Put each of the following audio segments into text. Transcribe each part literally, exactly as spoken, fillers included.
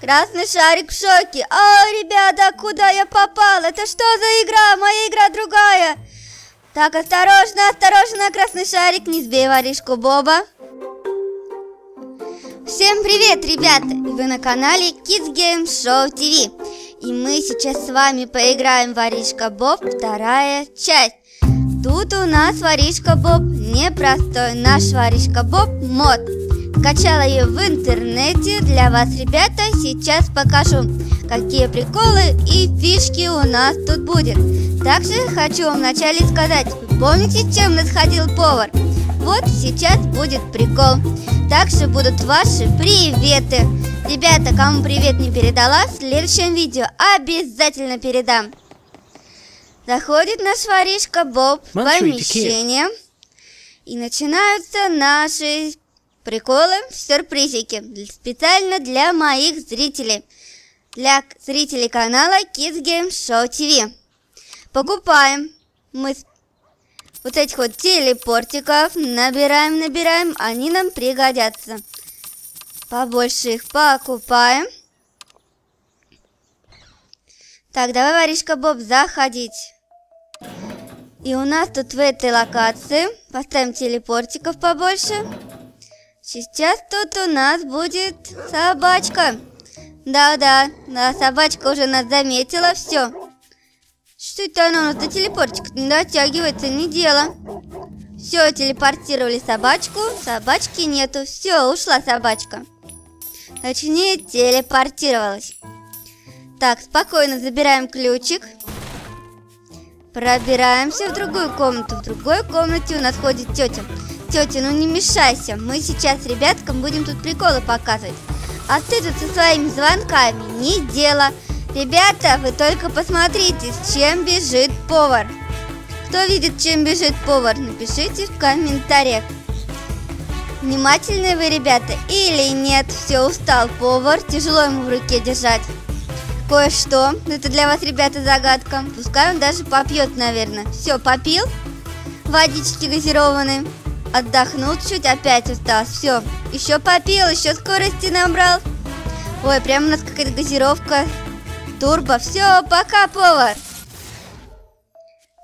Красный шарик в шоке. О, ребята, куда я попал? Это что за игра? Моя игра другая. Так, осторожно, осторожно, красный шарик, не сбей воришку Боба. Всем привет, ребята! Вы на канале Kids Game Show ти ви. И мы сейчас с вами поиграем в Воришка Боб, вторая часть. Тут у нас Воришка Боб непростой, наш Воришка Боб мод. Скачала ее в интернете для вас, ребята. Сейчас покажу, какие приколы и фишки у нас тут будет. Также хочу вам вначале сказать, помните, чем нас ходил повар? Вот сейчас будет прикол. Также будут ваши приветы. Ребята, кому привет не передала, в следующем видео обязательно передам. Заходит наш воришка Боб в помещение. И начинаются наши приколы, сюрпризики. Специально для моих зрителей. Для зрителей канала Kids Game Show ти ви. Покупаем мы вот этих вот телепортиков, набираем, набираем, они нам пригодятся. Побольше их покупаем. Так, давай, воришка Боб, заходить. И у нас тут в этой локации поставим телепортиков побольше. Сейчас тут у нас будет собачка. Да-да, собачка уже нас заметила, все. Что это оно? Это телепортик не дотягивается, не дело. Все, телепортировали собачку. Собачки нету. Все, ушла собачка. Точнее, телепортировалась. Так, спокойно забираем ключик. Пробираемся в другую комнату. В другой комнате у нас ходит тетя. Тетя, ну не мешайся. Мы сейчас ребяткам будем тут приколы показывать. А ты тут со своими звонками не дело. Ребята, вы только посмотрите, с чем бежит повар. Кто видит, чем бежит повар, напишите в комментариях. Внимательны вы, ребята, или нет? Все, устал повар, тяжело ему в руке держать. Кое-что, это для вас, ребята, загадка. Пускай он даже попьет, наверное. Все, попил, водички газированные, отдохнул чуть, опять устал. Все, еще попил, еще скорости набрал. Ой, прям у нас какая-то газировка. Турбо. Все, пока, повар.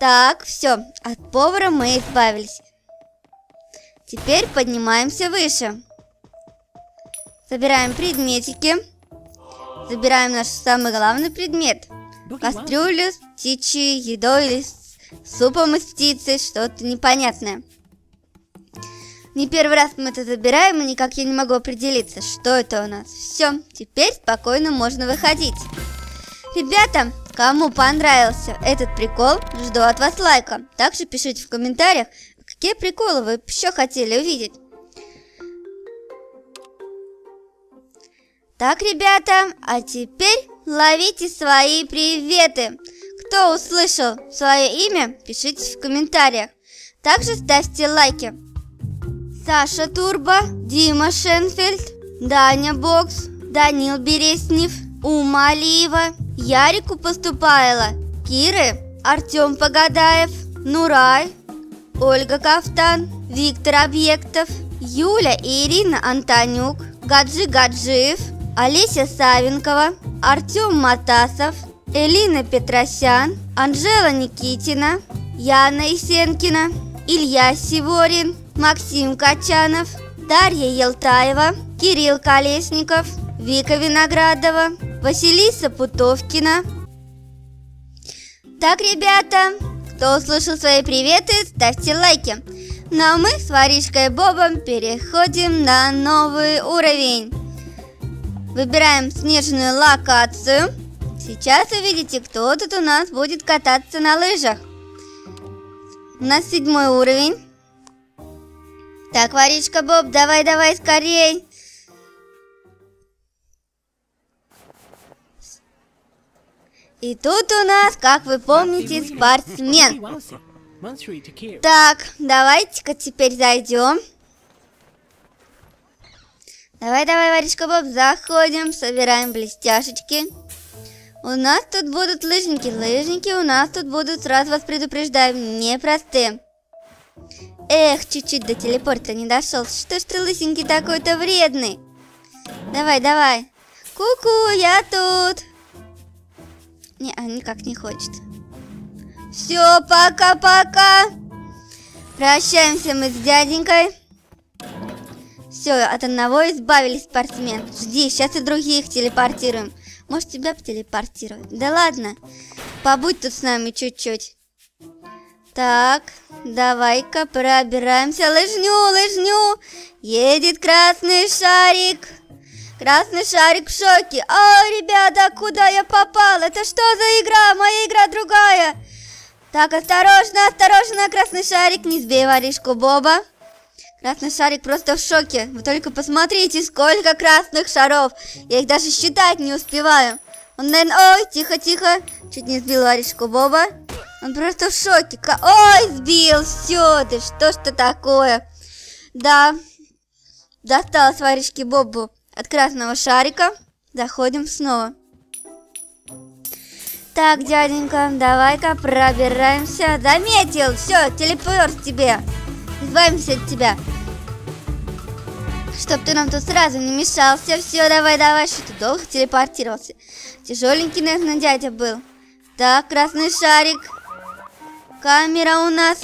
Так, все. От повара мы избавились. Теперь поднимаемся выше. Забираем предметики. Забираем наш самый главный предмет. Кастрюлю с птичьей едой или с супом из птицы. Что-то непонятное. Не первый раз мы это забираем, и никак я не могу определиться, что это у нас. Все, теперь спокойно можно выходить. Ребята, кому понравился этот прикол, жду от вас лайка. Также пишите в комментариях, какие приколы вы еще хотели увидеть. Так, ребята, а теперь ловите свои приветы. Кто услышал свое имя, пишите в комментариях. Также ставьте лайки. Саша Турба, Дима Шенфельд, Даня Бокс, Данил Береснев, Ума Алиева, Ярику Поступайло, Киры, Артем Погадаев, Нурай, Ольга Кафтан, Виктор Объектов, Юля и Ирина Антонюк, Гаджи Гаджиев, Олеся Савенкова, Артем Матасов, Элина Петросян, Анжела Никитина, Яна Исенкина, Илья Сиворин, Максим Качанов, Дарья Елтаева, Кирилл Колесников, Вика Виноградова, Василиса Путовкина. Так, ребята, кто услышал свои приветы, ставьте лайки. Ну а мы с воришкой Бобом переходим на новый уровень. Выбираем снежную локацию. Сейчас увидите, кто тут у нас будет кататься на лыжах. У нас седьмой уровень. Так, воришка Боб, давай, давай, скорей. И тут у нас, как вы помните, спортсмен. Так, давайте-ка теперь зайдем. Давай, давай, воришка Боб, заходим, собираем блестяшечки. У нас тут будут лыжники. Лыжники у нас тут будут, сразу вас предупреждаю, непростые. Эх, чуть-чуть до телепорта не дошел. Что ж ты, лысенький, такой-то вредный? Давай, давай. Ку-ку, я тут. Не, она никак не хочет. Все, пока-пока. Прощаемся мы с дяденькой. Все, от одного избавились, спортсмен. Жди, сейчас и других телепортируем. Может, тебя телепортировать? Да ладно. Побудь тут с нами чуть-чуть. Так, давай-ка пробираемся. Лыжню, лыжню. Едет красный шарик. Красный шарик в шоке. А, ребята, куда я попал? Это что за игра? Моя игра другая. Так, осторожно, осторожно, красный шарик. Не сбей воришку Боба. Красный шарик просто в шоке. Вы только посмотрите, сколько красных шаров. Я их даже считать не успеваю. Он, наверное... Ой, тихо-тихо. Чуть не сбил воришку Боба. Он просто в шоке. Ой, сбил, все, ты что ж ты такое? Да, досталось воришке Бобу от красного шарика. Заходим снова. Так, дяденька, давай-ка пробираемся. Заметил, все, телепорт тебе. Избавимся от тебя. Чтоб ты нам тут сразу не мешался. Все, давай, давай, что ты долго телепортировался. Тяжеленький, наверное, дядя был. Так, красный шарик. Камера у нас.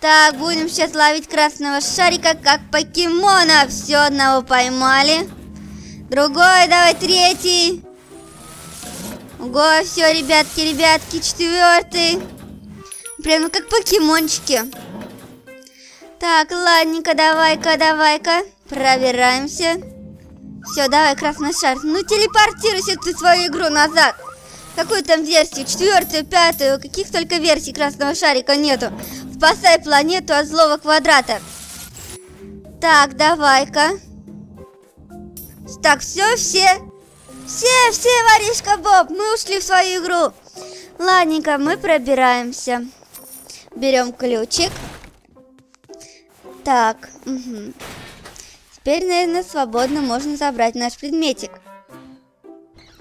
Так, будем сейчас ловить красного шарика, как покемона. Все, одного поймали. Другой, давай, третий. Ого, все, ребятки, ребятки, четвертый. Прямо как покемончики. Так, ладненько, давай-ка, давай-ка. Пробираемся. Все, давай, красный шар. Ну, телепортируйся ты свою игру назад. Какую там версию? Четвертую, пятую. Каких только версий красного шарика нету. Спасай планету от злого квадрата. Так, давай-ка. Так, все, все. Все, все, воришка Боб. Мы ушли в свою игру. Ладненько, мы пробираемся. Берем ключик. Так, угу. Теперь, наверное, свободно можно забрать наш предметик.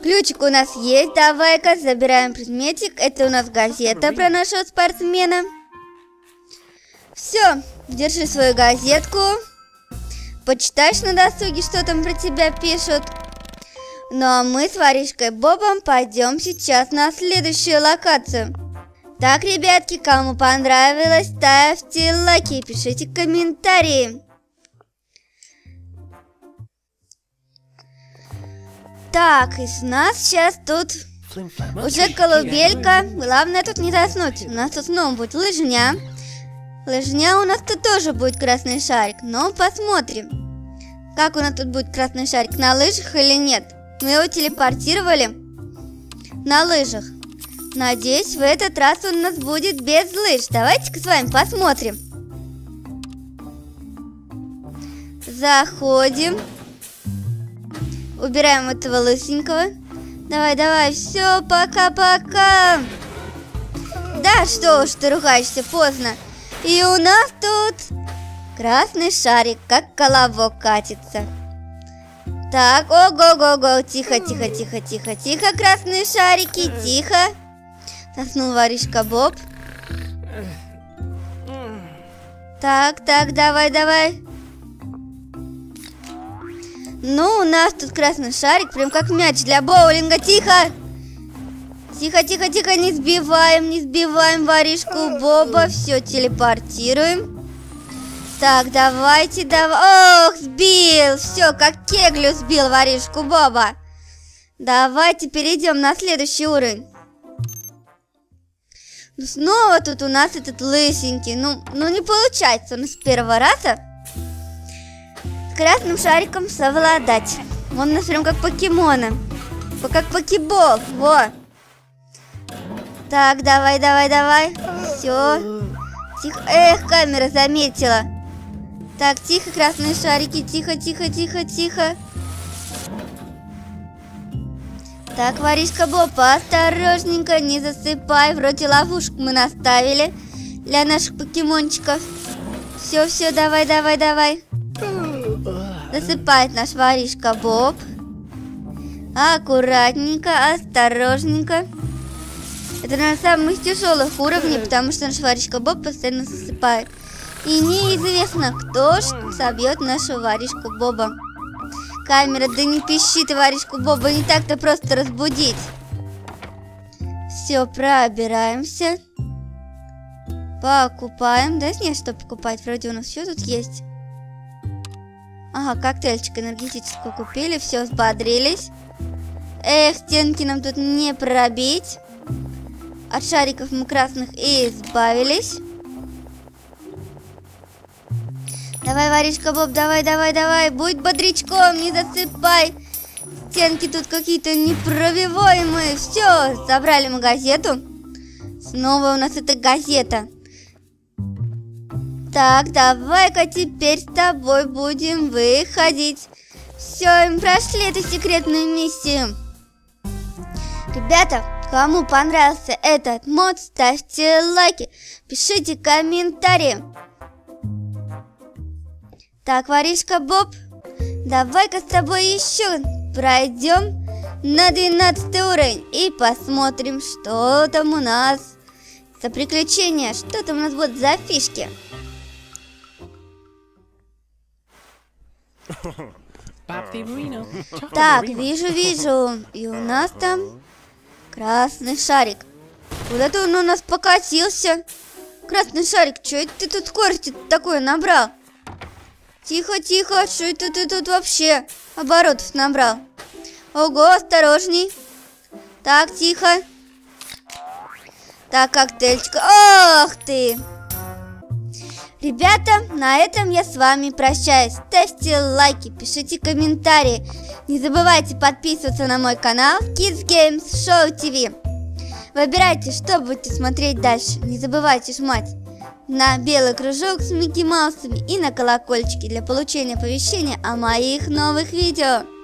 Ключик у нас есть. Давай-ка забираем предметик. Это у нас газета про нашего спортсмена. Все, держи свою газетку. Почитаешь на досуге, что там про тебя пишут. Ну а мы с воришкой Бобом пойдем сейчас на следующую локацию. Так, ребятки, кому понравилось, ставьте лайки и пишите комментарии. Так, и с нас сейчас тут уже колыбелька. Главное тут не заснуть. У нас тут снова будет лыжня. Лыжня у нас тут тоже будет красный шарик. Но посмотрим, как у нас тут будет красный шарик, на лыжах или нет. Мы его телепортировали на лыжах. Надеюсь, в этот раз он у нас будет без лыж. Давайте-ка с вами посмотрим. Заходим. Убираем этого лысенького. Давай, давай, все, пока-пока. Да, что уж ты ругаешься, поздно. И у нас тут красный шарик, как колобок катится. Так, ого-го-го, тихо-тихо-тихо-тихо-тихо, красные шарики, тихо. Заснул воришка Боб. Так, так, давай-давай. Ну, у нас тут красный шарик, прям как мяч для боулинга. Тихо! Тихо-тихо-тихо, не сбиваем, не сбиваем воришку Боба. Все, телепортируем. Так, давайте, давай. Ох, сбил! Все, как кеглю сбил воришку Боба. Давайте перейдем на следующий уровень. Ну, снова тут у нас этот лысенький. Ну, ну не получается у нас с первого раза с красным шариком совладать. Он у нас прям как покемона. Как покебол. Во. Так, давай, давай, давай. Все. Тихо. Эх, камера заметила. Так, тихо, красные шарики. Тихо, тихо, тихо, тихо. Так, воришка Боб, осторожненько, не засыпай. Вроде ловушек мы наставили для наших покемончиков. Все, все, давай, давай, давай. Засыпает наш воришка Боб. Аккуратненько, осторожненько. Это на самых тяжелых уровнях, потому что наш воришка Боб постоянно засыпает. И неизвестно, кто ж собьет нашего воришку Боба. Камера, да не пищи ты, Воришку Боба, не так-то просто разбудить. Все, пробираемся. Покупаем. Да, нет, что покупать? Вроде у нас все тут есть. Ага, коктейльчик энергетическую купили. Все, взбодрились. Эх, стенки нам тут не пробить. От шариков мы красных и избавились. Давай, Воришка Боб, давай, давай, давай. Будь бодрячком, не засыпай. Стенки тут какие-то непробиваемые. Все, забрали мы газету. Снова у нас эта газета. Так, давай-ка теперь с тобой будем выходить. Все, мы прошли эту секретную миссию. Ребята, кому понравился этот мод, ставьте лайки, пишите комментарии. Так, Воришка Боб, давай-ка с тобой еще пройдем на двенадцатый уровень и посмотрим, что там у нас за приключения, что там у нас будут за фишки. Так, вижу, вижу, и у нас там красный шарик. Куда-то он у нас покатился. Красный шарик, что это ты тут скорости такое набрал? Тихо, тихо, что это ты тут вообще оборотов набрал? Ого, осторожней. Так, тихо. Так, коктейльчик. Ох ты! Ребята, на этом я с вами прощаюсь. Ставьте лайки, пишите комментарии. Не забывайте подписываться на мой канал Kids Game Show ти ви. Выбирайте, что будете смотреть дальше. Не забывайте жмать на белый кружок с Микки Маусами и на колокольчики для получения оповещения о моих новых видео.